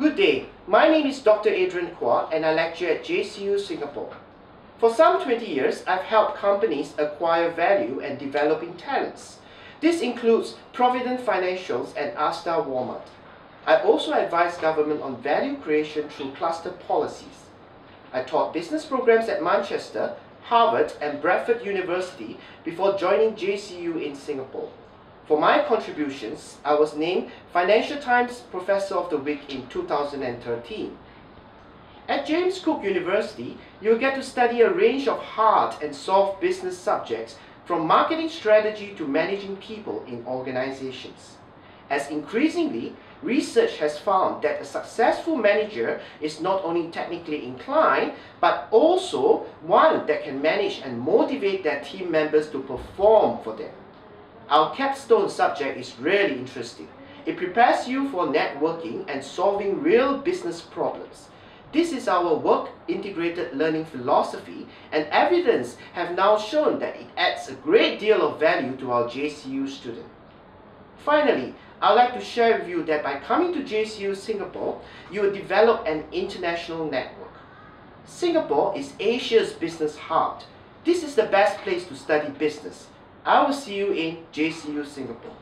Good day, my name is Dr. Adrian Kuah and I lecture at JCU Singapore. For some 20 years, I've helped companies acquire value and developing talents. This includes Provident Financials and ASDA Walmart. I also advise government on value creation through cluster policies. I taught business programs at Manchester, Harvard and Bradford University before joining JCU in Singapore. For my contributions, I was named Financial Times Professor of the Week in 2013. At James Cook University, you'll get to study a range of hard and soft business subjects, from marketing strategy to managing people in organizations. As increasingly, research has found that a successful manager is not only technically inclined, but also one that can manage and motivate their team members to perform for them. Our capstone subject is really interesting. It prepares you for networking and solving real business problems. This is our work integrated learning philosophy, and evidence have now shown that it adds a great deal of value to our JCU student. Finally, I'd like to share with you that by coming to JCU Singapore, you will develop an international network. Singapore is Asia's business hub. This is the best place to study business. I will see you in JCU Singapore.